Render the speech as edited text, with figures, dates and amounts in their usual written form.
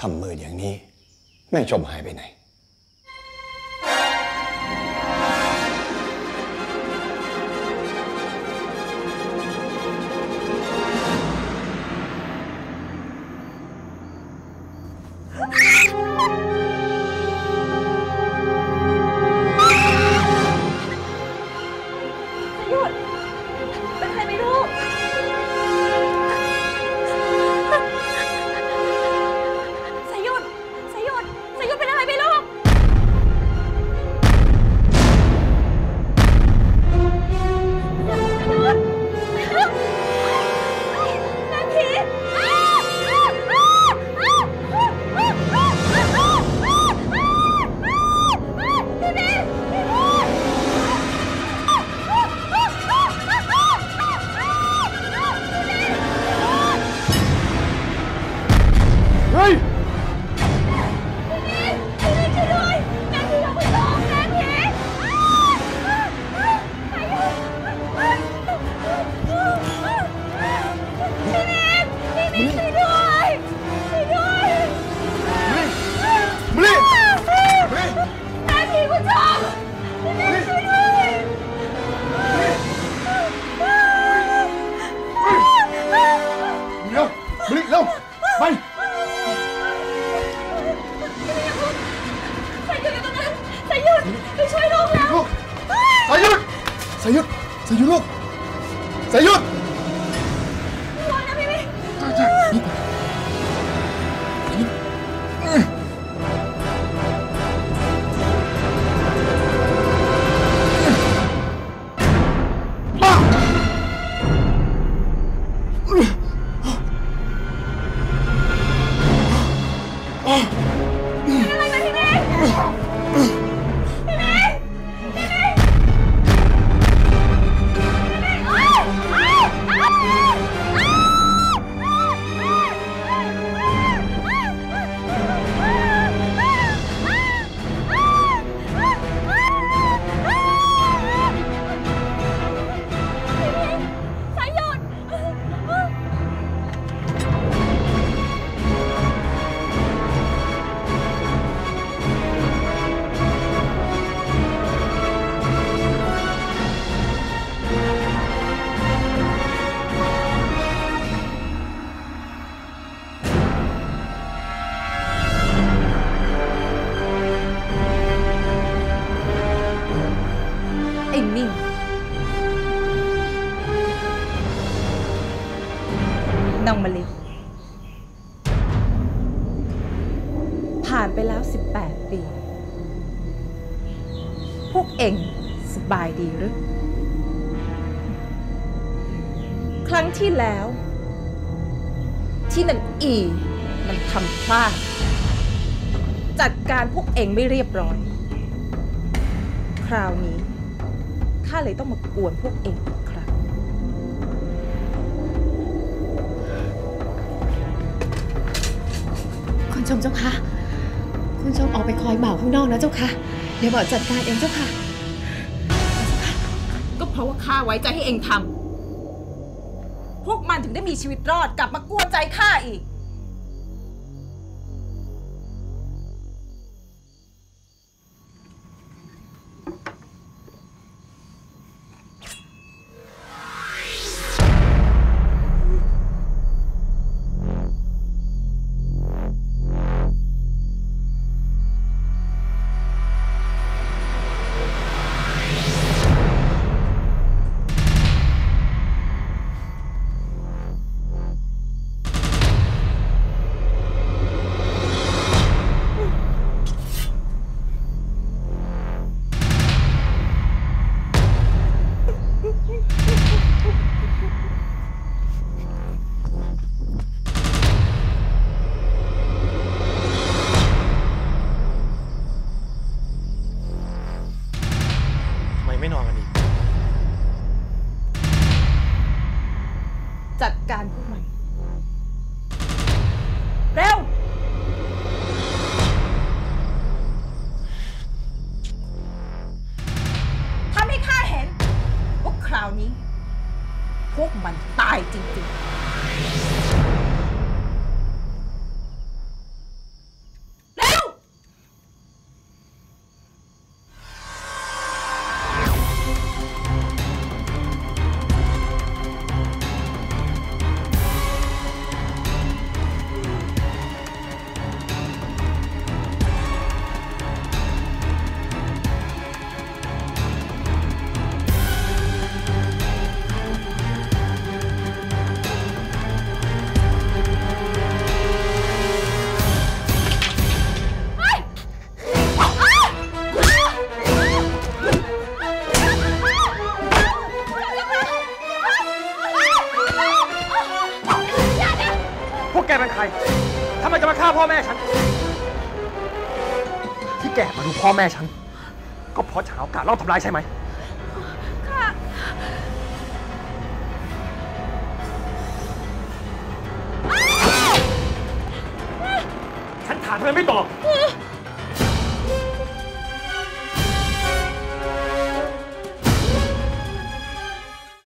คำมืออย่างนี้ไม่จมหายไปไหนเองสบายดีหรือครั้งที่แล้วที่นางอีมันทำพลาดจัดการพวกเองไม่เรียบร้อยคราวนี้ข้าเลยต้องมากวนพวกเองอีกครั้งคุณชมเจ้าค่ะคุณชมออกไปคอยบ่าวข้างนอกนะเจ้าค่ะเดี๋ยวบ่าวจัดการเองเจ้าค่ะเพราะว่าข้าไว้ใจให้เองทำพวกมันถึงได้มีชีวิตรอดกลับมากวนใจข้าอีก เป็นใครทำไมจะมาฆ่าพ่อแม่ฉันที่แกมาดูพ่อแม่ฉันก็เพราะจะหาโอกาสรอบทำร้ายใช่ไหมค่ะฉันถามเธอไม่ตอบ